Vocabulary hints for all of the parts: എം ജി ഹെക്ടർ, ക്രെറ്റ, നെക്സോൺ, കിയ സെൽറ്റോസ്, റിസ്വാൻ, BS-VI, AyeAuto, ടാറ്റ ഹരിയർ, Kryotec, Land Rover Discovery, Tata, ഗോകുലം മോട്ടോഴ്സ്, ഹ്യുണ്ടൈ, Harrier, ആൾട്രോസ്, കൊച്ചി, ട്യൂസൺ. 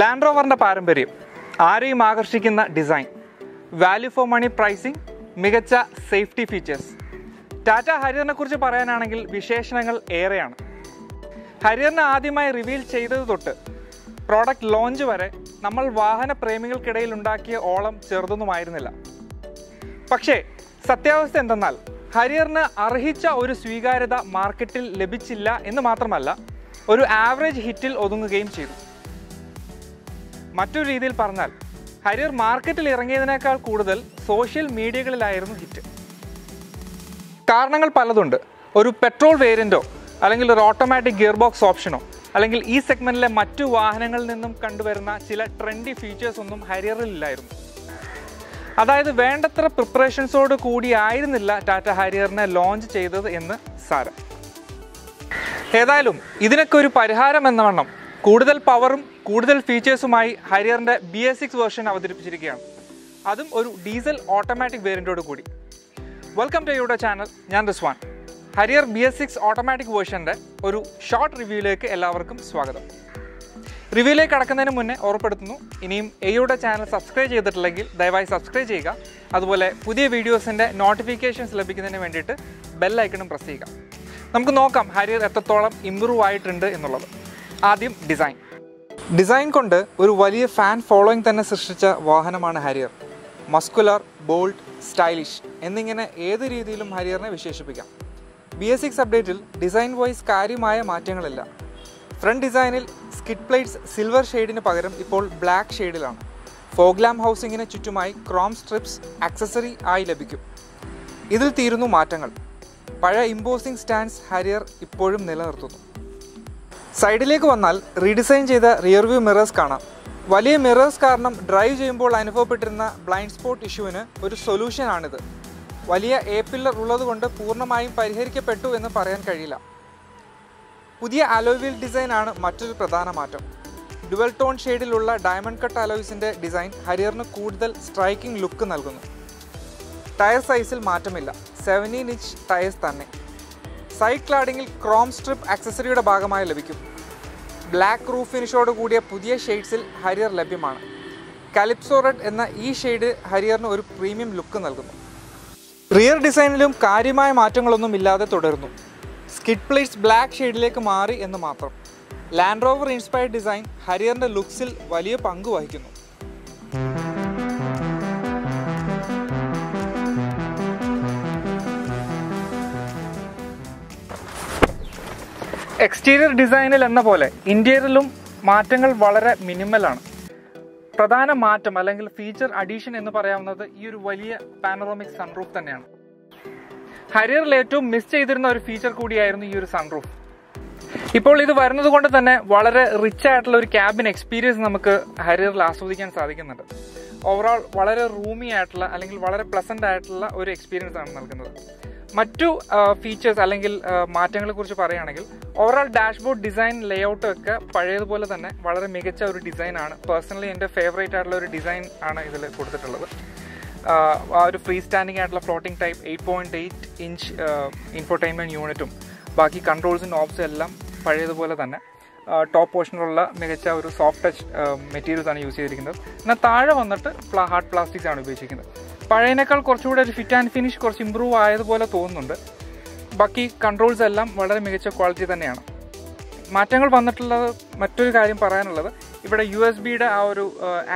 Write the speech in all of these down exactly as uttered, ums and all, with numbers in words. Land Rover's പാരമ്പര്യം ആരെയും ആകർഷിക്കുന്ന design, value for money pricing, മികച്ച സേഫ്റ്റി ഫീച്ചേഴ്സ്. ടാറ്റ ഹരിയറിനെ കുറിച്ച് പറയാനാണെങ്കിൽ വിശേഷണങ്ങൾ ഏറെയാണ്. ഹരിയറിനെ ആദ്യമായി റിവീൽ ചെയ്തത് തൊട്ട് പ്രോഡക്റ്റ് ലോഞ്ച് വരെ നമ്മൾ വാഹന പ്രേമികൾക്കിടയിൽ ഉണ്ടാക്കിയ ഓളം ചെറുതൊന്നുമായിരുന്നില്ല. പക്ഷേ സത്യാവസ്ഥ എന്തെന്നാൽ ഹരിയറിന് അർഹിച്ച ഒരു സ്വീകാര്യത മാർക്കറ്റിൽ ലഭിച്ചില്ല എന്ന് മാത്രമല്ല, ഒരു ആവറേജ് ഹിറ്റിൽ ഒതുങ്ങുകയും ചെയ്തു. മറ്റൊരു രീതിയിൽ പറഞ്ഞാൽ ഹരിയർ മാർക്കറ്റിൽ ഇറങ്ങിയതിനേക്കാൾ കൂടുതൽ സോഷ്യൽ മീഡിയകളിലായിരുന്നു ഹിറ്റ്. കാരണങ്ങൾ പലതുണ്ട്. ഒരു പെട്രോൾ വേരിയൻറ്റോ അല്ലെങ്കിൽ ഒരു ഓട്ടോമാറ്റിക് ഗിയർ ബോക്സ് ഓപ്ഷനോ അല്ലെങ്കിൽ ഈ സെഗ്മെൻറ്റിലെ മറ്റു വാഹനങ്ങളിൽ നിന്നും കണ്ടുവരുന്ന ചില ട്രെൻഡി ഫീച്ചേഴ്സ് ഒന്നും ഹരിയറിലില്ലായിരുന്നു. അതായത് വേണ്ടത്ര പ്രിപ്പറേഷൻസോട് കൂടിയായിരുന്നില്ല ടാറ്റ ഹരിയറിനെ ലോഞ്ച് ചെയ്തത് എന്ന് സാരം. ഏതായാലും ഇതിനൊക്കെ ഒരു പരിഹാരം എന്ന വണ്ണം കൂടുതൽ പവറും കൂടുതൽ ഫീച്ചേഴ്സുമായി ഹരിയറിൻ്റെ ബി എസ് സിക്സ് വേർഷൻ അവതരിപ്പിച്ചിരിക്കുകയാണ്, അതും ഒരു ഡീസൽ ഓട്ടോമാറ്റിക് വേരിയൻറ്റോട് കൂടി. വെൽക്കം ടു യുവർ ചാനൽ, ഞാൻ റിസ്വാൻ. Harrier B S six automatic വേർഷൻ്റെ ഒരു ഷോർട്ട് റിവ്യൂയിലേക്ക് എല്ലാവർക്കും സ്വാഗതം. റിവ്യൂയിലേക്ക് കടക്കുന്നതിന് മുന്നേ ഓർപ്പെടുത്തുന്നു, ഇനിയും എയുടെ ചാനൽ സബ്സ്ക്രൈബ് ചെയ്തിട്ടില്ലെങ്കിൽ ദയവായി സബ്സ്ക്രൈബ് ചെയ്യുക. അതുപോലെ പുതിയ വീഡിയോസിൻ്റെ നോട്ടിഫിക്കേഷൻസ് ലഭിക്കുന്നതിന് വേണ്ടിയിട്ട് ബെല്ലൈക്കണും പ്രസ് ചെയ്യുക. നമുക്ക് നോക്കാം ഹരിയർ എത്രത്തോളം ഇമ്പ്രൂവ് ആയിട്ടുണ്ട് എന്നുള്ളത്. ആദ്യം ഡിസൈൻ. ഡിസൈൻ കൊണ്ട് ഒരു വലിയ ഫാൻ ഫോളോയിങ് തന്നെ സൃഷ്ടിച്ച വാഹനമാണ് ഹരിയർ. മസ്കുലർ, ബോൾഡ്, സ്റ്റൈലിഷ് എന്നിങ്ങനെ ഏത് രീതിയിലും ഹരിയറിനെ വിശേഷിപ്പിക്കാം. ബി എസ് സിക്സ് അപ്ഡേറ്റിൽ ഡിസൈൻ വൈസ് കാര്യമായ മാറ്റങ്ങളില്ല. ഫ്രണ്ട് ഡിസൈനിൽ സ്കിഡ് പ്ലേറ്റ്സ് സിൽവർ ഷെയ്ഡിന് പകരം ഇപ്പോൾ ബ്ലാക്ക് ഷെയ്ഡിലാണ്. ഫോഗ്ലാം ഹൗസിങ്ങിന് ചുറ്റുമായി ക്രോം സ്ട്രിപ്സ് ആക്സസറി ആയി ലഭിക്കും. ഇതിൽ തീരുന്നു മാറ്റങ്ങൾ. പഴയ ഇമ്പോസിംഗ് സ്റ്റാൻഡ്സ് ഹരിയർ ഇപ്പോഴും നിലനിർത്തുന്നു. സൈഡിലേക്ക് വന്നാൽ റീഡിസൈൻ ചെയ്ത റിയർ വ്യൂ മിറേഴ്സ് കാണാം. വലിയ മിറേഴ്സ് കാരണം ഡ്രൈവ് ചെയ്യുമ്പോൾ അനുഭവപ്പെട്ടിരുന്ന ബ്ലൈൻഡ് സ്പോട്ട് ഇഷ്യൂവിന് ഒരു സൊല്യൂഷനാണിത്. വലിയ എ പില്ലർ ഉള്ളതുകൊണ്ട് പൂർണ്ണമായും പരിഹരിക്കപ്പെട്ടു എന്ന് പറയാൻ കഴിയില്ല. പുതിയ അലോയ് വീൽ ഡിസൈനാണ് മറ്റൊരു പ്രധാന മാറ്റം. ഡ്യുവൽ ടോൺ ഷെയ്ഡിലുള്ള ഡയമണ്ട് കട്ട് അലോയ്സിൻ്റെ ഡിസൈൻ ഹരിയറിന് കൂടുതൽ സ്ട്രൈക്കിംഗ് ലുക്ക് നൽകുന്നു. ടയർ സൈസിൽ മാറ്റമില്ല, സെവൻറ്റീൻ ഇഞ്ച് ടയേഴ്സ് തന്നെ. സൈഡ് ക്ലാഡിങ്ങിൽ ക്രോം സ്ട്രിപ്പ് ആക്സസറിയുടെ ഭാഗമായി ലഭിക്കും. ബ്ലാക്ക് റൂഫ് ഫിനിഷോട് കൂടിയ പുതിയ ഷെയ്ഡ്സിൽ ഹരിയർ ലഭ്യമാണ്. കാലിപ്സോ റെഡ് എന്ന ഈ ഷെയ്ഡ് ഹരിയറിന് ഒരു പ്രീമിയം ലുക്ക് നൽകുന്നു. റിയർ ഡിസൈനിലും കാര്യമായ മാറ്റങ്ങളൊന്നും ഇല്ലാതെ തുടരുന്നു. സ്കിഡ് പ്ലേറ്റ്സ് ബ്ലാക്ക് ഷെയ്ഡിലേക്ക് മാറി എന്ന് മാത്രം. ലാൻഡ് റോവർ ഇൻസ്പയർഡ് ഡിസൈൻ ഹരിയറിൻ്റെ ലുക്സിൽ വലിയ പങ്ക് വഹിക്കുന്നു. എക്സ്റ്റീരിയർ ഡിസൈനിൽ എന്ന പോലെ ഇന്റീരിയറിലും മാറ്റങ്ങൾ വളരെ മിനിമലാണ്. പ്രധാന മാറ്റം അല്ലെങ്കിൽ ഫീച്ചർ അഡീഷൻ എന്ന് പറയാവുന്നത് ഈ ഒരു വലിയ പാനറോമിക് സൺറൂഫ് തന്നെയാണ്. ഹരിയറിൽ ഏറ്റവും മിസ് ചെയ്തിരുന്ന ഒരു ഫീച്ചർ കൂടിയായിരുന്നു ഈ ഒരു സൺറൂഫ്. ഇപ്പോൾ ഇത് വരുന്നത് കൊണ്ട് തന്നെ വളരെ റിച്ച് ആയിട്ടുള്ള ഒരു ക്യാബിൻ എക്സ്പീരിയൻസ് നമുക്ക് ഹരിയറിൽ ആസ്വദിക്കാൻ സാധിക്കുന്നുണ്ട്. ഓവറോൾ വളരെ റൂമി ആയിട്ടുള്ള അല്ലെങ്കിൽ വളരെ പ്ലസന്റ് ആയിട്ടുള്ള ഒരു എക്സ്പീരിയൻസ് ആണ് നൽകുന്നത്. മറ്റു ഫീച്ചേഴ്സ് അല്ലെങ്കിൽ മാറ്റങ്ങളെ കുറിച്ച് പറയുകയാണെങ്കിൽ ഓവറോൾ ഡാഷ്ബോർഡ് ഡിസൈൻ, ലേഔട്ട് ഒക്കെ പഴയതുപോലെ തന്നെ വളരെ മികച്ച ഒരു ഡിസൈനാണ്. പേഴ്സണലി എൻ്റെ ഫേവറേറ്റ് ആയിട്ടുള്ള ഒരു ഡിസൈൻ ആണ് ഇതിൽ കൊടുത്തിട്ടുള്ളത്. ആ ഒരു ഫ്രീ സ്റ്റാൻഡിംഗ് ആയിട്ടുള്ള floating type eight point eight inch infotainment യൂണിറ്റും ബാക്കി കൺട്രോൾസും ഓപ്സും എല്ലാം പഴയതുപോലെ തന്നെ. ടോപ്പ് പോർഷനിലുള്ള മികച്ച ഒരു സോഫ്റ്റ് ടച്ച് മെറ്റീരിയൽസ് ആണ് യൂസ് ചെയ്തിരിക്കുന്നത്. എന്നാൽ താഴെ വന്നിട്ട് പ്ലാ ഹാർഡ് പ്ലാസ്റ്റിക്സ് ആണ് ഉപയോഗിച്ചിരിക്കുന്നത്. പഴയതിനേക്കാൾ കുറച്ചുകൂടെ ഒരു ഫിറ്റ് ആൻഡ് ഫിനിഷ് കുറച്ച് ഇമ്പ്രൂവ് ആയതുപോലെ തോന്നുന്നുണ്ട്. ബാക്കി കൺട്രോൾസ് എല്ലാം വളരെ മികച്ച ക്വാളിറ്റി തന്നെയാണ്. മാറ്റങ്ങൾ വന്നിട്ടുള്ളത് മറ്റൊരു കാര്യം പറയാനുള്ളത് ഇവിടെ യു എസ് ബിയുടെ ആ ഒരു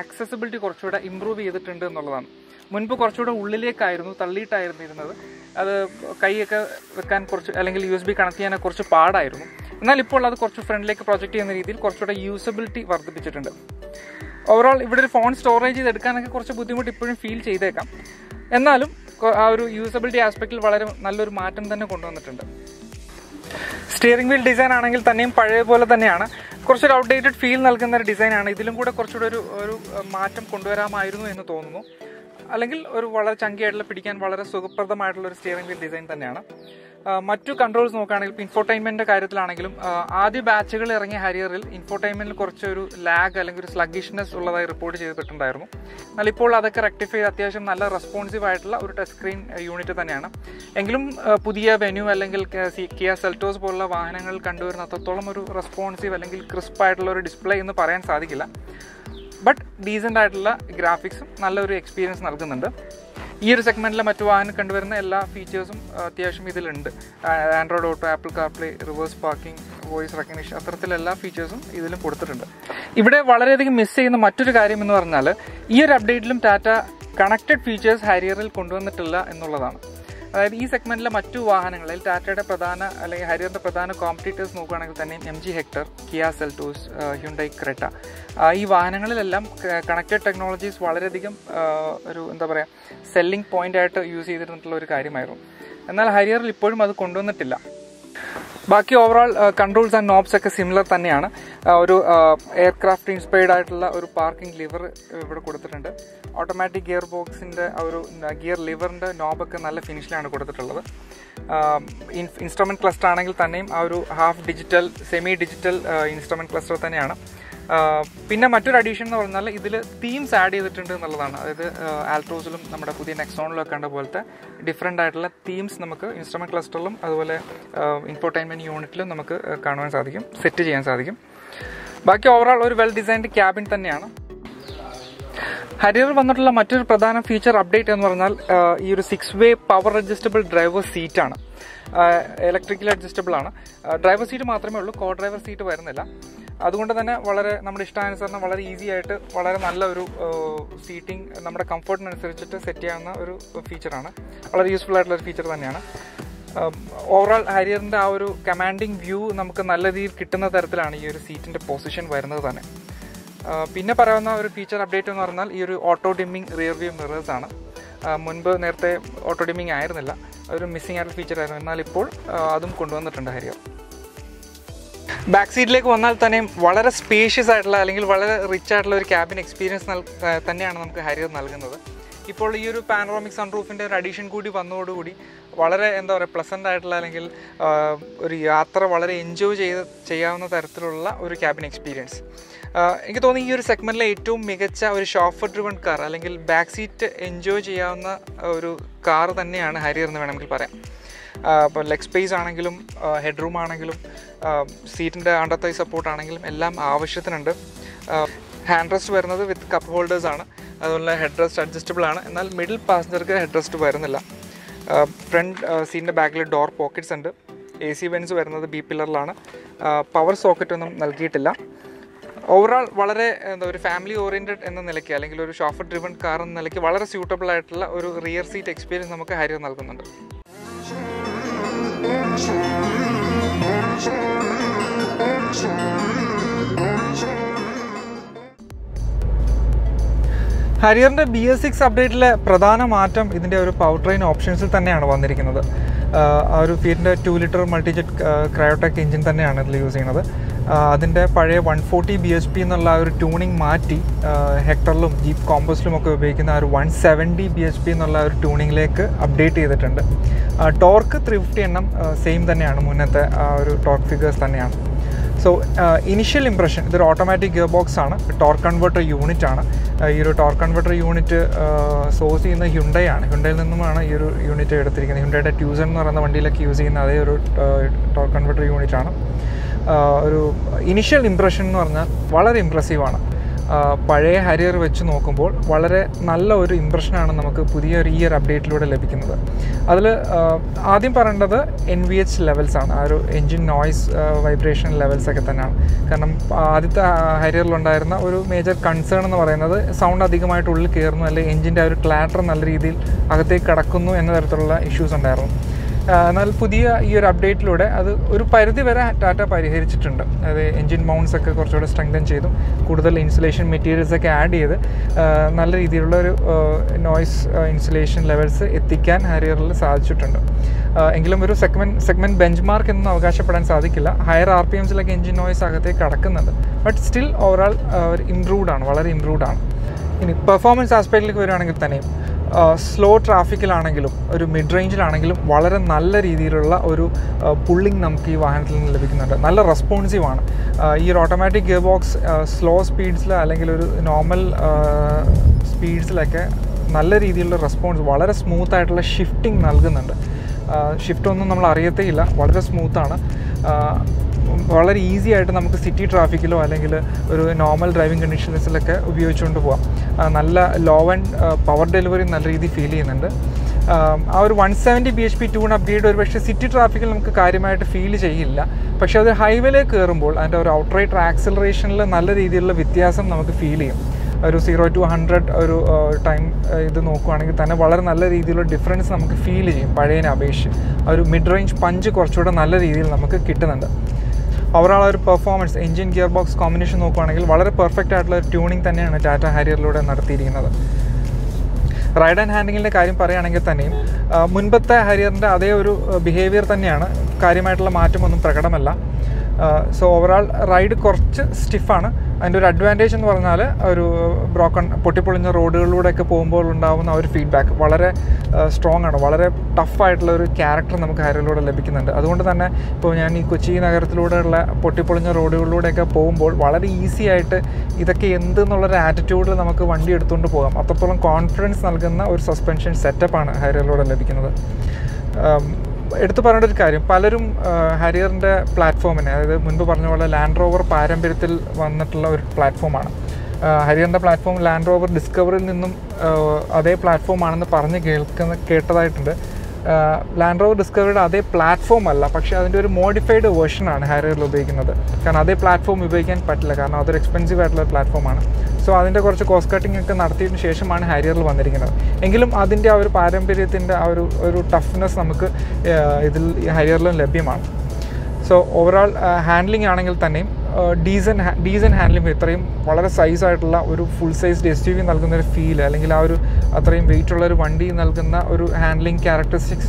ആക്സസിബിലിറ്റി കുറച്ചുകൂടെ ഇമ്പ്രൂവ് ചെയ്തിട്ടുണ്ട് എന്നുള്ളതാണ്. മുൻപ് കുറച്ചുകൂടെ ഉള്ളിലേക്കായിരുന്നു തള്ളിയിട്ടായിരുന്നു ഇരുന്നത്. അത് കൈയൊക്കെ വെക്കാൻ കുറച്ച് അല്ലെങ്കിൽ യു എസ് ബി കണക്ട് ചെയ്യാൻ കുറച്ച് പാടായിരുന്നു. എന്നാൽ ഇപ്പോൾ അത് കുറച്ച് ഫ്രണ്ടിലേക്ക് പ്രൊജക്ട് ചെയ്യുന്ന രീതിയിൽ കുറച്ചുകൂടെ യൂസബിലിറ്റി വർദ്ധിപ്പിച്ചിട്ടുണ്ട്. ഓവറോൾ ഇവിടെ ഒരു ഫോൺ സ്റ്റോറേജ് ചെയ്തെടുക്കാനൊക്കെ കുറച്ച് ബുദ്ധിമുട്ട് ഇപ്പോഴും ഫീൽ ചെയ്തേക്കാം. എന്നാലും ആ ഒരു യൂസബിലിറ്റി ആസ്പെക്റ്റിൽ വളരെ നല്ലൊരു മാറ്റം തന്നെ കൊണ്ടുവന്നിട്ടുണ്ട്. സ്റ്റിയറിംഗ് വീൽ ഡിസൈൻ ആണെങ്കിൽ തന്നെയും പഴയപോലെ തന്നെയാണ്. കുറച്ചൊരു ഔട്ട്ഡേറ്റഡ് ഫീൽ നൽകുന്ന ഒരു ഡിസൈനാണ്. ഇതിലും കൂടെ കുറച്ചുകൂടെ ഒരു ഒരു മാറ്റം കൊണ്ടുവരാമായിരുന്നു എന്ന് തോന്നുന്നു. അല്ലെങ്കിൽ ഒരു വളരെ ചങ്കിയായിട്ടുള്ള പിടിക്കാൻ വളരെ സുഖപ്രദമായിട്ടുള്ള ഒരു സ്റ്റിയറിംഗ് വീൽ ഡിസൈൻ തന്നെയാണ്. മറ്റു കൺട്രോൾസ് നോക്കുകയാണെങ്കിൽ ഇൻഫോർടൈൻമെന്റ് കാര്യത്തിലാണെങ്കിലും ആദ്യ ബാച്ചുകൾ ഇറങ്ങിയ ഹാരിയറിൽ ഇൻഫോർടൈൻമെന്റിൽ കുറച്ചൊരു ലാഗ് അല്ലെങ്കിൽ ഒരു സ്ലഗ്ഗിഷ്നെസ് ഉള്ളതായി റിപ്പോർട്ട് ചെയ്തിട്ടുണ്ടായിരുന്നു. എന്നാൽ ഇപ്പോൾ അതൊക്കെ റെക്ടിഫൈ ചെയ്ത് അത്യാവശ്യം നല്ല റെസ്പോൺസീവ് ആയിട്ടുള്ള ഒരു ടച്ച് സ്ക്രീൻ യൂണിറ്റ് തന്നെയാണ്. എങ്കിലും പുതിയ വെന്യൂ അല്ലെങ്കിൽ കിയ സെൽറ്റോസ് പോലുള്ള വാഹനങ്ങൾ കണ്ടുവരുന്ന അത്രത്തോളം ഒരു റെസ്പോൺസീവ് അല്ലെങ്കിൽ ക്രിസ്പ് ആയിട്ടുള്ള ഒരു ഡിസ്പ്ലേ എന്ന് പറയാൻ സാധിക്കില്ല. ബട്ട് ഡീസൻ്റ് ആയിട്ടുള്ള ഗ്രാഫിക്സും നല്ലൊരു എക്സ്പീരിയൻസ് നൽകുന്നുണ്ട്. ഈ ഒരു സെഗ്മെൻറ്റിലെ മറ്റു വാഹനം കണ്ടുവരുന്ന എല്ലാ ഫീച്ചേഴ്സും അത്യാവശ്യം ഇതിലുണ്ട്. Android auto, Apple CarPlay, reverse parking, voice recognition, അത്തരത്തിലെല്ലാ ഫീച്ചേഴ്സും ഇതിലും കൊടുത്തിട്ടുണ്ട്. ഇവിടെ വളരെയധികം മിസ് ചെയ്യുന്ന മറ്റൊരു കാര്യം എന്ന് പറഞ്ഞാൽ ഈ ഒരു അപ്ഡേറ്റിലും ടാറ്റ കണക്റ്റഡ് ഫീച്ചേഴ്സ് ഹാരിയറിൽ കൊണ്ടുവന്നിട്ടില്ല എന്നുള്ളതാണ്. അതായത് ഈ സെഗ്മെൻറ്റിലെ മറ്റു വാഹനങ്ങളിൽ ടാറ്റയുടെ പ്രധാന അല്ലെങ്കിൽ ഹാരിയറിൻ്റെ പ്രധാന കോമ്പറ്റീറ്റേഴ്സ് നോക്കുകയാണെങ്കിൽ തന്നെയും എം ജി ഹെക്ടർ, കിയ സെൽറ്റോസ്, Hyundai ക്രെറ്റ, ഈ വാഹനങ്ങളിലെല്ലാം കണക്റ്റഡ് ടെക്നോളജീസ് വളരെയധികം ഒരു എന്താ പറയുക സെല്ലിംഗ് പോയിൻ്റായിട്ട് യൂസ് ചെയ്തിട്ടുള്ള ഒരു കാര്യമായിരുന്നു. എന്നാൽ ഹാരിയറിൽ ഇപ്പോഴും അത് കൊണ്ടുവന്നിട്ടില്ല. ബാക്കി ഓവറോൾ കൺട്രോൾസ് ആൻഡ് നോബ്സ് ഒക്കെ സിമിലർ തന്നെയാണ്. ഒരു എയർക്രാഫ്റ്റ് ഇൻസ്പയർഡ് ആയിട്ടുള്ള ഒരു പാർക്കിംഗ് ലിവർ ഇവിടെ കൊടുത്തിട്ടുണ്ട്. ഓട്ടോമാറ്റിക് ഗിയർ ബോക്സിൻ്റെ ഒരു ഗിയർ ലിവറിൻ്റെ നോബൊക്കെ നല്ല ഫിനിഷിലാണ് കൊടുത്തിട്ടുള്ളത്. ഇൻസ്ട്രുമെൻറ്റ് ക്ലസ്റ്റർ ആണെങ്കിൽ തന്നെയും ആ ഒരു half digital semi digital instrument cluster തന്നെയാണ്. പിന്നെ മറ്റൊരു അഡീഷൻ എന്ന് പറഞ്ഞാൽ ഇതിൽ തീംസ് ആഡ് ചെയ്തിട്ടുണ്ട് എന്നുള്ളതാണ്. അതായത് ആൾട്രോസിലും നമ്മുടെ പുതിയ നെക്സോണിലും ഒക്കെ കണ്ട പോലത്തെ ഡിഫറെൻ്റ് ആയിട്ടുള്ള തീംസ് നമുക്ക് ഇൻസ്ട്രുമെൻറ്റ് ക്ലസ്റ്ററിലും അതുപോലെ ഇൻഫോർടൈൻമെൻറ്റ് യൂണിറ്റിലും നമുക്ക് കാണുവാൻ സാധിക്കും, സെറ്റ് ചെയ്യാൻ സാധിക്കും. ബാക്കി ഓവറോൾ ഒരു വെൽ ഡിസൈൻഡ് ക്യാബിൻ തന്നെയാണ്. ഹരിയറിൽ വന്നിട്ടുള്ള മറ്റൊരു പ്രധാന ഫീച്ചർ അപ്ഡേറ്റ് എന്ന് പറഞ്ഞാൽ ഈ ഒരു six way power adjustable driver സീറ്റാണ്. ഇലക്ട്രിക്കലി അഡ്ജസ്റ്റബിൾ ആണ്. ഡ്രൈവർ സീറ്റ് മാത്രമേ ഉള്ളൂ, കോ ഡ്രൈവർ സീറ്റ് വരുന്നില്ല. അതുകൊണ്ട് തന്നെ വളരെ നമ്മുടെ ഇഷ്ടാനുസരണം വളരെ ഈസി ആയിട്ട് വളരെ നല്ല ഒരു സീറ്റിംഗ് നമ്മുടെ കംഫർട്ടിനനുസരിച്ചിട്ട് സെറ്റ് ചെയ്യാവുന്ന ഒരു ഫീച്ചറാണ്. വളരെ യൂസ്ഫുൾ ആയിട്ടുള്ള ഒരു ഫീച്ചർ തന്നെയാണ്. ഓവറോൾ ഹരിയറിൻ്റെ ആ ഒരു കമാൻഡിങ് വ്യൂ നമുക്ക് നല്ല രീതിയിൽ കിട്ടുന്ന തരത്തിലാണ് ഈ ഒരു സീറ്റിൻ്റെ പൊസിഷൻ വരുന്നത് തന്നെ. പിന്നെ പറയുന്ന ഒരു ഫീച്ചർ അപ്ഡേറ്റ് എന്ന് പറഞ്ഞാൽ ഈ ഒരു auto dimming rear view mirrors ആണ്. മുൻപ് നേരത്തെ ഓട്ടോ ഡിമ്മിങ് ആയിരുന്നില്ല, ഒരു മിസ്സിംഗ് ആയിട്ടുള്ള ഫീച്ചർ ആയിരുന്നു. എന്നാൽ ഇപ്പോൾ അതും കൊണ്ടുവന്നിട്ടുണ്ട് ഹരിയർ. ബാക്ക് സീറ്റിലേക്ക് വന്നാൽ തന്നെയും വളരെ സ്പേഷ്യസ് ആയിട്ടുള്ള അല്ലെങ്കിൽ വളരെ റിച്ച് ആയിട്ടുള്ള ഒരു ക്യാബിൻ എക്സ്പീരിയൻസ് തന്നെയാണ് നമുക്ക് ഹരിയർ നൽകുന്നത്. ഇപ്പോൾ ഈ ഒരു പാനറോമിക് സൺറൂഫിൻ്റെ ഒരു അഡീഷൻ കൂടി വന്നതോടുകൂടി വളരെ എന്താ പറയുക പ്ലസൻ്റ് ആയിട്ടുള്ള അല്ലെങ്കിൽ ഒരു യാത്ര വളരെ എൻജോയ് ചെയ്ത് ചെയ്യാവുന്ന തരത്തിലുള്ള ഒരു ക്യാബിൻ എക്സ്പീരിയൻസ്. എനിക്ക് തോന്നുന്നു ഈ ഒരു സെഗ്മെൻറ്റിലെ ഏറ്റവും മികച്ച ഒരു ഷോഫർ ഡ്രിവൺ കാർ അല്ലെങ്കിൽ ബാക്ക് സീറ്റ് എൻജോയ് ചെയ്യാവുന്ന ഒരു കാർ തന്നെയാണ് ഹരിയർ എന്ന് വേണമെങ്കിൽ പറയാം. ഇപ്പോൾ ലെഗ് സ്പേസ് ആണെങ്കിലും ഹെഡ് റൂം ആണെങ്കിലും സീറ്റിൻ്റെ അണ്ടർ തൈ സപ്പോർട്ട് ആണെങ്കിലും എല്ലാം ആവശ്യത്തിനുണ്ട്. ഹാൻഡ് റെസ്റ്റ് വരുന്നത് വിത്ത് കപ്പ് ഹോൾഡേഴ്സാണ്. അതുപോലെ ഹെഡ് റെസ്റ്റ് അഡ്ജസ്റ്റബിൾ ആണ്. എന്നാൽ മിഡിൽ പാസഞ്ചർക്ക് ഹെഡ് റെസ്റ്റ് വരുന്നില്ല. ഫ്രണ്ട് സീറ്റിൻ്റെ ബാക്കിൽ ഡോർ പോക്കറ്റ്സ് ഉണ്ട്. എ സി വെൻസ് വരുന്നത് ബി പില്ലറിലാണ്. പവർ സോക്കറ്റൊന്നും നൽകിയിട്ടില്ല. ഓവറോൾ വളരെ എന്താ ഒരു ഫാമിലി ഓറിയൻറ്റഡ് എന്ന നിലയ്ക്ക് അല്ലെങ്കിൽ ഒരു ഷോഫർ ഡ്രിവൺ കാർ എന്ന നിലയ്ക്ക് വളരെ സ്യൂട്ടബിൾ ആയിട്ടുള്ള ഒരു റിയർ സീറ്റ് എക്സ്പീരിയൻസ് നമുക്ക് ഹരിയർ നൽകുന്നുണ്ട്. ഹരിയറിൻ്റെ ബി എസ് സിക്സ് അപ്ഡേറ്റിലെ പ്രധാന മാറ്റം ഇതിൻ്റെ ഒരു പവർ ട്രെയിൻ ഓപ്ഷൻസിൽ തന്നെയാണ് വന്നിരിക്കുന്നത്. ആ ഒരു ഫീറ്റിൻ്റെ two litre Multijet Kryotec engine തന്നെയാണ് ഇതിൽ യൂസ് ചെയ്യുന്നത്. അതിൻ്റെ പഴയ one forty B H P എന്നുള്ള ആ ഒരു ട്യൂണിങ് മാറ്റി ഹെക്ടറിലും ജീപ്പ് കോമ്പസിലും ഒക്കെ ഉപയോഗിക്കുന്ന ആ ഒരു one seventy B H P എന്നുള്ള ഒരു ട്യൂണിങ്ങിലേക്ക് അപ്ഡേറ്റ് ചെയ്തിട്ടുണ്ട്. ടോർക്ക് ത്രീ ഫിഫ്റ്റി എണ്ണം സെയിം തന്നെയാണ്, മുന്നത്തെ ആ ഒരു ടോർക്ക് ഫിഗേഴ്സ് തന്നെയാണ്. സോ ഇനിഷ്യൽ ഇംപ്രഷൻ ഇതൊരു ഓട്ടോമാറ്റിക് ഗിയർ ബോക്സ് ആണ്, ടോർക്ക് കൺവേർട്ടർ യൂണിറ്റ് ആണ്. ഈ ഒരു ടോർക്ക് കൺവേർട്ടർ യൂണിറ്റ് സോഴ്സ് ചെയ്യുന്ന ഹ്യുണ്ടൈ ആണ്. ഹ്യുണ്ടയിൽ നിന്നുമാണ് ഈ ഒരു യൂണിറ്റ് എടുത്തിരിക്കുന്നത്. ഹ്യുണ്ടയുടെ ട്യൂസൺ എന്ന് പറയുന്ന വണ്ടിയിലൊക്കെ യൂസ് ചെയ്യുന്ന അതേ ഒരു ടോർക്ക് കൺവേർട്ടർ യൂണിറ്റ് ആണ്. ഒരു ഇനിഷ്യൽ ഇംപ്രഷൻ എന്ന് പറഞ്ഞാൽ വളരെ ഇംപ്രസീവാണ്. പഴയ ഹരിയർ വെച്ച് നോക്കുമ്പോൾ വളരെ നല്ല ഒരു ഇംപ്രഷനാണ് നമുക്ക് പുതിയൊരു ഈ ഒരു അപ്ഡേറ്റിലൂടെ ലഭിക്കുന്നത്. അതിൽ ആദ്യം പറയേണ്ടത് എൻ വി എച്ച് ലെവൽസാണ്. ആ ഒരു എൻജിൻ നോയ്സ് വൈബ്രേഷൻ ലെവൽസൊക്കെ തന്നെയാണ്. കാരണം ആദ്യത്തെ ഹരിയറിലുണ്ടായിരുന്ന ഒരു മേജർ കൺസേൺ എന്ന് പറയുന്നത് സൗണ്ട് അധികമായിട്ട് ഉള്ളിൽ കയറുന്നു അല്ലെങ്കിൽ എൻജിൻ്റെ ആ ഒരു ക്ലാറ്റർ നല്ല രീതിയിൽ അകത്തേക്ക് കിടക്കുന്നു എന്ന തരത്തിലുള്ള ഇഷ്യൂസ് ഉണ്ടായിരുന്നു. എന്നാൽ പുതിയ ഈ ഒരു അപ്ഡേറ്റിലൂടെ അത് ഒരു പരിധി വരെ ടാറ്റ പരിഹരിച്ചിട്ടുണ്ട്. അത് എൻജിൻ മൗണ്ട്സ് ഒക്കെ കുറച്ചുകൂടെ സ്ട്രെങ്തൻ ചെയ്തു, കൂടുതൽ ഇൻസുലേഷൻ മെറ്റീരിയൽസൊക്കെ ആഡ് ചെയ്ത് നല്ല രീതിയിലുള്ള ഒരു നോയ്സ് ഇൻസുലേഷൻ ലെവൽസ് എത്തിക്കാൻ ഹരിയറിൽ സാധിച്ചിട്ടുണ്ട്. എങ്കിലും ഒരു സെഗ്മെൻറ്റ് സെഗ്മെൻറ്റ് ബെഞ്ച് മാർക്ക് എന്നൊന്നും അവകാശപ്പെടാൻ സാധിക്കില്ല. ഹയർ ആർ പി എംസിലൊക്കെ എൻജിൻ നോയ്സ് അകത്തേക്ക് കടക്കുന്നുണ്ട്. ബട്ട് സ്റ്റിൽ ഓവറോൾ ഇംപ്രൂവ്ഡ് ആണ്, വളരെ ഇംപ്രൂവ്ഡ് ആണ്. ഇനി പെർഫോമൻസ് ആസ്പെക്റ്റിലേക്ക് വരികയാണെങ്കിൽ തന്നെയും slow traffic, mid-range, pulling is responsive. This automatic gearbox slow speeds normal speeds response smooth shifting. Uh, shift on we don't know, it's smooth. Uh, very easy to city traffic or normal driving conditions. Uh, low and uh, power delivery is feel um, one seventy B H P tune upgrade or city traffic feel but the highway and outright acceleration feel zero to one hundred uh, time uh, difference namukku feel cheyum mid range punch korchuda nalla reethiyil namukku kittunnundu overall our performance engine gearbox combination nokkuanengil valare perfect aayittulla tuning thanneyana Tata Harrier lode nadathiyirikkunnathu ride and handling inde karyam parayanengil thanneyum munbathe Harrier inde adhe oru behavior thanneyana karyamaayittulla maatham onnum prakadamalla. Uh, so overall ride korchu stiff aanu and oru advantage ennu parnal oru broken pottipolinja roadugallude okke povumbol undavuna oru feedback valare uh, strong aanu valare tough aayittulla oru character namukku Harrierlode labikkunnundu adondu thanne ipo njan ee Kochi nagarathilude ulla pottipolinja roadugallude okke povumbol valare easy aayittu idakke endu ennulla oru attitude il namukku vandi eduttondu pogam atratholam confidence nalgunna oru suspension setup aanu Harrierlode labikkunnathu. um, It's a Harrier platform. Land Rover platform. Harrier platform Land Rover Discovery platform. Land Rover Discovery is a platform, but it is a modified version of Harrier. Because that platform is an expensive platform. So, I think it's a cost cutting Harrier. But toughness in Harrier. So, overall, handling is decent, decent handling. It's a size, full sized S U V feel. It's a handling characteristics.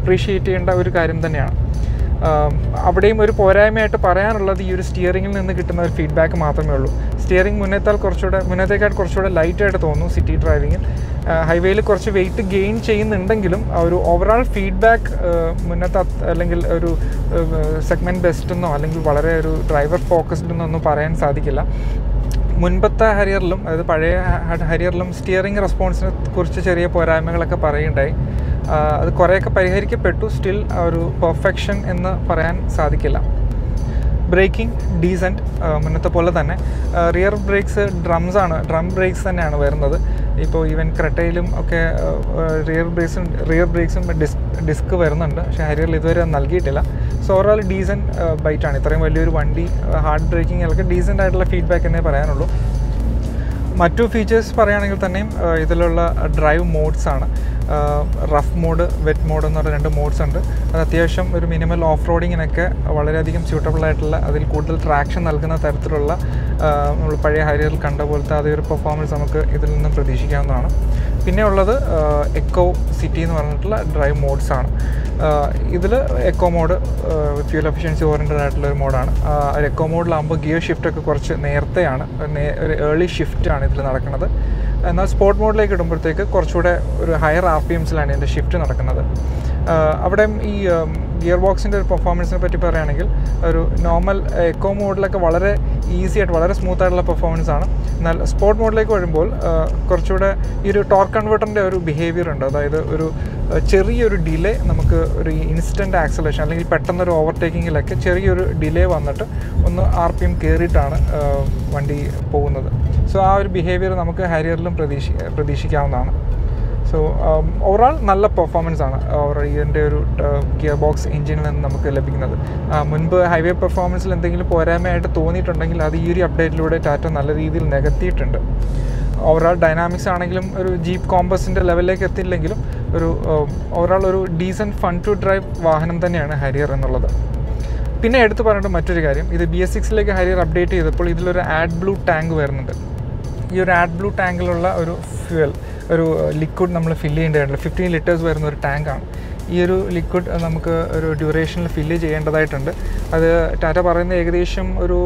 Appreciate it. Um, if you have a steering, you can get feedback. Steering is a lighter city driving. Uh, highway is a weight gain chain. Overall feedback is segment best. Driver focused. മുൻപത്തെ ഹരിയറിലും അതായത് പഴയ ഹരിയറിലും steering റെസ്പോൺസിനെ കുറിച്ച് ചെറിയ പോരായ്മകളൊക്കെ പറയുണ്ടായി. അത് കുറേയൊക്കെ പരിഹരിക്കപ്പെട്ടു. Still ഒരു perfection എന്ന് പറയാൻ സാധിക്കില്ല. ബ്രേക്കിംഗ് ഡീസൻറ്റ് മുന്നത്തെ പോലെ തന്നെ. റിയർ ബ്രേക്സ് ഡ്രംസ് ആണ് ഡ്രം ബ്രേക്സ് തന്നെയാണ് വരുന്നത്. ഇപ്പോൾ ഈവൻ ക്രെട്ടയിലും ഒക്കെ റിയർ ബ്രേക്സും റിയർ ബ്രേക്സും ഡിസ്ക് വരുന്നുണ്ട്. പക്ഷേ ഹരിയറിൽ ഇതുവരെ അത് നൽകിയിട്ടില്ല. സോ ഓവറോൾ ഡീസൻറ്റ് ബൈറ്റാണ്. ഇത്രയും വലിയൊരു വണ്ടി ഹാർഡ് ബ്രേക്കിങ്ങിലൊക്കെ ഡീസൻ്റ് ആയിട്ടുള്ള ഫീഡ്ബാക്ക് എന്നേ പറയാനുള്ളൂ. മറ്റു ഫീച്ചേഴ്സ് പറയുകയാണെങ്കിൽ തന്നെയും ഇതിലുള്ള ഡ്രൈവ് മോഡ്സാണ്. റഫ് മോഡ് വെറ്റ് മോഡ് എന്ന് പറഞ്ഞ രണ്ട് മോഡ്സ് ഉണ്ട്. അത് അത്യാവശ്യം ഒരു മിനിമൽ ഓഫ് റോഡിങ്ങിനൊക്കെ വളരെയധികം സ്യൂട്ടബിൾ ആയിട്ടുള്ള അതിൽ കൂടുതൽ ട്രാക്ഷൻ നൽകുന്ന തരത്തിലുള്ള നമ്മൾ പഴയ ഹരിയറിൽ കണ്ട പോലത്തെ അതേ ഒരു പെർഫോമൻസ് നമുക്ക് ഇതിൽ നിന്നും പ്രതീക്ഷിക്കാവുന്നതാണ്. പിന്നെ ഉള്ളത് എക്കോ സിറ്റി എന്ന് പറഞ്ഞിട്ടുള്ള ഡ്രൈവ് മോഡ്സാണ്. ഇതിൽ eco mode fuel efficiency oriented ആയിട്ടുള്ളൊരു മോഡാണ്. ഒരു എക്കോ മോഡിലാകുമ്പോൾ ഗിയർ ഷിഫ്റ്റൊക്കെ കുറച്ച് നേരത്തെയാണ്, ഒരു ഏർലി ഷിഫ്റ്റാണ് ഇതിൽ നടക്കുന്നത്. എന്നാൽ സ്പോർട്ട് മോഡിലേക്ക് ഇടുമ്പോഴത്തേക്ക് കുറച്ചുകൂടെ ഒരു ഹയർ ആർ പി എംസിലാണ് ഇതിൻ്റെ ഷിഫ്റ്റ് നടക്കുന്നത്. അവിടെ ഈ ഗിയർ ബോക്സിൻ്റെ ഒരു പെർഫോമൻസിനെ പറ്റി പറയുകയാണെങ്കിൽ ഒരു നോർമൽ എക്കോ മോഡിലൊക്കെ വളരെ ഈസി ആയിട്ട് വളരെ സ്മൂത്തായിട്ടുള്ള പെർഫോമൻസ് ആണ്. എന്നാൽ സ്പോർട്ട് മോഡിലേക്ക് വരുമ്പോൾ കുറച്ചുകൂടെ ഈ ഒരു ടോർക്ക് കൺവേർട്ടറിൻ്റെ ഒരു ബിഹേവിയർ ഉണ്ട്. അതായത് ഒരു ചെറിയൊരു ഡിലേ നമുക്ക് ഒരു ഇൻസ്റ്റൻറ്റ് ആക്സലേഷൻ അല്ലെങ്കിൽ പെട്ടെന്നൊരു ഓവർടേക്കിങ്ങിലൊക്കെ ചെറിയൊരു ഡിലേ വന്നിട്ട് ഒന്ന് ആർ പി എം കയറിയിട്ടാണ് വണ്ടി പോകുന്നത്. സോ ആ ഒരു ബിഹേവിയർ നമുക്ക് ഹാരിയറിലും പ്രതീക്ഷ പ്രതീക്ഷിക്കാവുന്നതാണ്. സോ ഓവറോൾ നല്ല പെർഫോമൻസ് ആണ് ഇതിൻ്റെ ഒരു ഗിയർ ബോക്സ് എൻജിനിൽ നിന്ന് നമുക്ക് ലഭിക്കുന്നത്. മുൻപ് ഹൈവേ പെർഫോമൻസിൽ എന്തെങ്കിലും പോരായ്മയായിട്ട് തോന്നിയിട്ടുണ്ടെങ്കിൽ അത് ഈ ഒരു അപ്ഡേറ്റിലൂടെ ടാറ്റ നല്ല രീതിയിൽ നികത്തിയിട്ടുണ്ട്. ഓവറോൾ ഡൈനാമിക്സ് ആണെങ്കിലും ഒരു ജീപ്പ് കോമ്പസിൻ്റെ ലെവലിലേക്ക് എത്തിയില്ലെങ്കിലും ഒരു ഓവറോൾ ഒരു ഡീസൻറ്റ് ഫൺ ടു ഡ്രൈവ് വാഹനം തന്നെയാണ് ഹരിയർ എന്നുള്ളത്. പിന്നെ എടുത്തു പറയേണ്ട മറ്റൊരു കാര്യം, ഇത് ബി എസ് സിക്സിലേക്ക് ഹരിയർ അപ്ഡേറ്റ് ചെയ്തപ്പോൾ ഇതിലൊരു ആഡ് ബ്ലൂ ടാങ്ക് വരുന്നുണ്ട്. ഈ ഒരു ആഡ് ബ്ലൂ ടാങ്കിലുള്ള ഒരു ഫ്യൂവൽ ഒരു ലിക്വിഡ് നമ്മൾ ഫില്ല് ചെയ്യേണ്ടതായിട്ടുണ്ട്. ഫിഫ്റ്റീൻ ലിറ്റേഴ്സ് വരുന്ന ഒരു ടാങ്കാണ്. ഈ ഒരു ലിക്വിഡ് നമുക്ക് ഒരു ഡ്യൂറേഷനിൽ ഫില്ല് ചെയ്യേണ്ടതായിട്ടുണ്ട്. അത് ടാറ്റ പറയുന്നത് ഏകദേശം ഒരു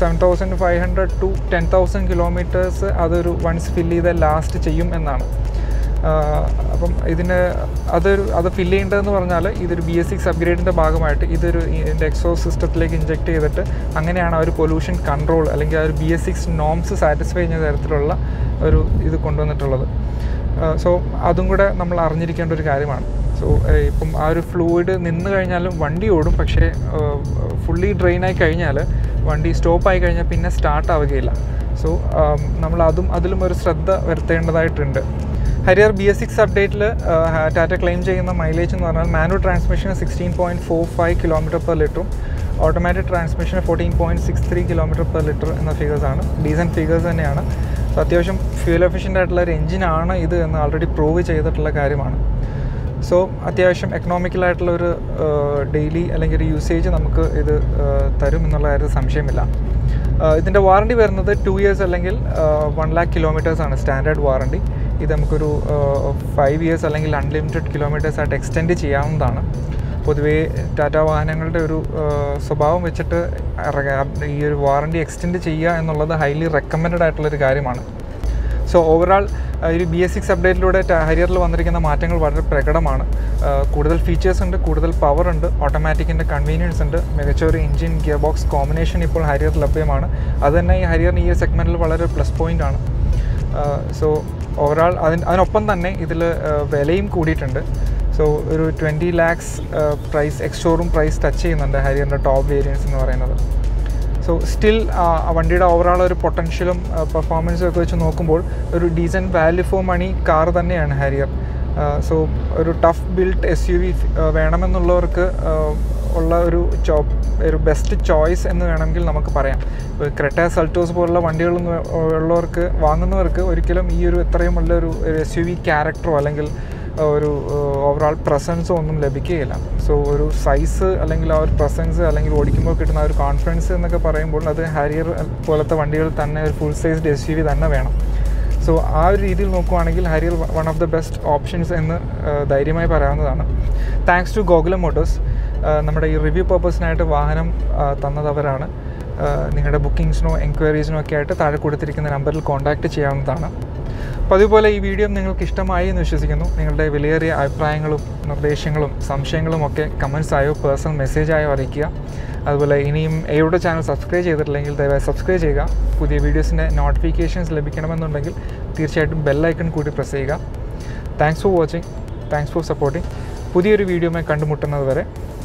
seven thousand five hundred to ten thousand kilometres അതൊരു വൺസ് ഫില്ല് ചെയ്താൽ ലാസ്റ്റ് ചെയ്യും എന്നാണ്. അപ്പം ഇതിനെ അതൊരു അത് ഫില്ല് ചെയ്യേണ്ടതെന്ന് പറഞ്ഞാൽ ഇതൊരു ബി എസ് സിക്സ് അപ്ഗ്രേഡിൻ്റെ ഭാഗമായിട്ട് ഇതൊരു ഇതിൻ്റെ എക്സോ സിസ്റ്റത്തിലേക്ക് ഇഞ്ചെക്റ്റ് ചെയ്തിട്ട് അങ്ങനെയാണ് ആ ഒരു പൊല്യൂഷൻ കൺട്രോൾ അല്ലെങ്കിൽ ആ ഒരു B S six norms satisfy ചെയ്യുന്ന തരത്തിലുള്ള ഒരു ഇത് കൊണ്ടുവന്നിട്ടുള്ളത്. സോ അതും കൂടെ നമ്മൾ അറിഞ്ഞിരിക്കേണ്ട ഒരു കാര്യമാണ്. സോ ഇപ്പം ആ ഒരു ഫ്ലൂയിഡ് നിന്ന് കഴിഞ്ഞാലും വണ്ടി ഓടും, പക്ഷേ ഫുള്ളി ഡ്രെയിനായി കഴിഞ്ഞാൽ വണ്ടി സ്റ്റോപ്പായി കഴിഞ്ഞാൽ പിന്നെ സ്റ്റാർട്ടാവുകയില്ല. സോ നമ്മൾ അതും അതിലും ഒരു ശ്രദ്ധ വരുത്തേണ്ടതായിട്ടുണ്ട്. ഹരിയർ ബി എസ് സിക്സ് അപ്ഡേറ്റിൽ ടാറ്റ ക്ലെയിം ചെയ്യുന്ന മൈലേജ് എന്ന് പറഞ്ഞാൽ മാനുവൽ ട്രാൻസ്മിഷന് sixteen point four five kilometre per ലിറ്ററും ഓട്ടോമാറ്റിക് ട്രാൻസ്മിഷന് fourteen point six three kilometre per litre എന്ന ഫിഗേഴ്സാണ്, ഡീസൻറ്റ് ഫിഗേഴ്സ് തന്നെയാണ്. സോ അത്യാവശ്യം ഫ്യൂൽ എഫിഷ്യൻ്റ് ആയിട്ടുള്ള ഒരു എഞ്ചിനാണ് ഇത് എന്ന് ആൾറെഡി പ്രൂവ് ചെയ്തിട്ടുള്ള കാര്യമാണ്. സോ അത്യാവശ്യം എക്കണോമിക്കലായിട്ടുള്ളൊരു ഡെയിലി അല്ലെങ്കിൽ ഒരു യൂസേജ് നമുക്ക് ഇത് തരും എന്നുള്ള കാര്യത്തിൽ സംശയമില്ല. ഇതിൻ്റെ വാറണ്ടി വരുന്നത് ടു ഇയേഴ്സ് അല്ലെങ്കിൽ വൺ ലാക്ക് കിലോമീറ്റേഴ്സാണ് സ്റ്റാൻഡേർഡ് വാറണ്ടി. ഇത് നമുക്കൊരു ഫൈവ് ഇയേഴ്സ് അല്ലെങ്കിൽ അൺലിമിറ്റഡ് കിലോമീറ്റേഴ്സായിട്ട് എക്സ്റ്റെൻഡ് ചെയ്യാവുന്നതാണ്. പൊതുവേ ടാറ്റ വാഹനങ്ങളുടെ ഒരു സ്വഭാവം വെച്ചിട്ട് ഈ ഒരു വാറണ്ടി എക്സ്റ്റെൻഡ് ചെയ്യുക എന്നുള്ളത് ഹൈലി റെക്കമെൻഡഡ് ആയിട്ടുള്ളൊരു കാര്യമാണ്. സോ ഓവറാൾ ഒരു ബി എസ് സിക്സ് അപ്ഡേറ്റിലൂടെ ഹരിയറിൽ വന്നിരിക്കുന്ന മാറ്റങ്ങൾ വളരെ പ്രകടമാണ്. കൂടുതൽ ഫീച്ചേഴ്സ് ഉണ്ട്, കൂടുതൽ പവർ ഉണ്ട്, ഓട്ടോമാറ്റിക്കിൻ്റെ കൺവീനിയൻസ് ഉണ്ട്, മികച്ച ഒരു എൻജിൻ ഗിയർ ബോക്സ് കോമ്പിനേഷൻ ഇപ്പോൾ ഹരിയറിൽ ലഭ്യമാണ്. അതുതന്നെ ഈ ഹരിയറിന് ഈ സെഗ്മെൻറ്റിൽ വളരെ പ്ലസ് പോയിൻ്റാണ്. സോ ഓവറാൾ അതിന് അതിനൊപ്പം തന്നെ ഇതിൽ വിലയും കൂടിയിട്ടുണ്ട്. സോ ഒരു twenty lakhs price ex showroom price touch ചെയ്യുന്നുണ്ട് ഹരിയറിൻ്റെ ടോപ്പ് വേരിയൻസ് എന്ന് പറയുന്നത്. സോ സ്റ്റിൽ വണ്ടിയുടെ ഓവറാൾ ഒരു പൊട്ടൻഷ്യലും പെർഫോമൻസും ഒക്കെ വെച്ച് നോക്കുമ്പോൾ ഒരു decent value for money car തന്നെയാണ് ഹാരിയർ. സോ ഒരു tough build S U V വേണമെന്നുള്ളവർക്ക് ഉള്ള ഒരു ചോ ഒരു ബെസ്റ്റ് ചോയ്സ് എന്ന് വേണമെങ്കിൽ നമുക്ക് പറയാം. ക്രെറ്റ സെൽറ്റോസ് പോലുള്ള വണ്ടികളൊന്നും ഉള്ളവർക്ക് വാങ്ങുന്നവർക്ക് ഒരിക്കലും ഈ ഒരു ഇത്രയും ഉള്ളൊരു എസ് യു വി ക്യാരക്ടറോ അല്ലെങ്കിൽ ഒരു ഓവറാൾ പ്രസൻസോ ഒന്നും ലഭിക്കുകയില്ല. സോ ഒരു സൈസ് അല്ലെങ്കിൽ ആ ഒരു പ്രസൻസ് അല്ലെങ്കിൽ ഓടിക്കുമ്പോൾ കിട്ടുന്ന ഒരു കോൺഫിഡൻസ് എന്നൊക്കെ പറയുമ്പോൾ അത് ഹാരിയർ പോലത്തെ വണ്ടികൾ തന്നെ ഒരു full sized S U V തന്നെ വേണം. സോ ആ ഒരു രീതിയിൽ നോക്കുകയാണെങ്കിൽ Harrier one of the best options എന്ന് ധൈര്യമായി പറയാവുന്നതാണ്. താങ്ക്സ് ടു ഗോകുലം മോട്ടോഴ്സ്, നമ്മുടെ ഈ റിവ്യൂ പർപ്പസിനായിട്ട് വാഹനം തന്നതവരാണ്. നിങ്ങളുടെ ബുക്കിംഗ്സിനോ എൻക്വയറീസിനോ ഒക്കെ ആയിട്ട് താഴെ കൊടുത്തിരിക്കുന്ന നമ്പറിൽ കോൺടാക്റ്റ് ചെയ്യാവുന്നതാണ്. അപ്പോൾ അതുപോലെ ഈ വീഡിയോ നിങ്ങൾക്ക് ഇഷ്ടമായി എന്ന് വിശ്വസിക്കുന്നു. നിങ്ങളുടെ വിലയേറിയ അഭിപ്രായങ്ങളും നിർദ്ദേശങ്ങളും സംശയങ്ങളും ഒക്കെ കമൻസായോ പേഴ്സണൽ മെസ്സേജായോ അറിയിക്കുക. അതുപോലെ ഇനിയും AyeAuto ചാനൽ സബ്സ്ക്രൈബ് ചെയ്തിട്ടില്ലെങ്കിൽ ദയവായി സബ്സ്ക്രൈബ് ചെയ്യുക. പുതിയ വീഡിയോസിൻ്റെ നോട്ടിഫിക്കേഷൻസ് ലഭിക്കണമെന്നുണ്ടെങ്കിൽ തീർച്ചയായിട്ടും ബെല്ലൈക്കൺ കൂടി പ്രസ് ചെയ്യുക. Thanks for watching, thanks for supporting. പുതിയൊരു വീഡിയോമായി കണ്ടുമുട്ടുന്നത് വരെ.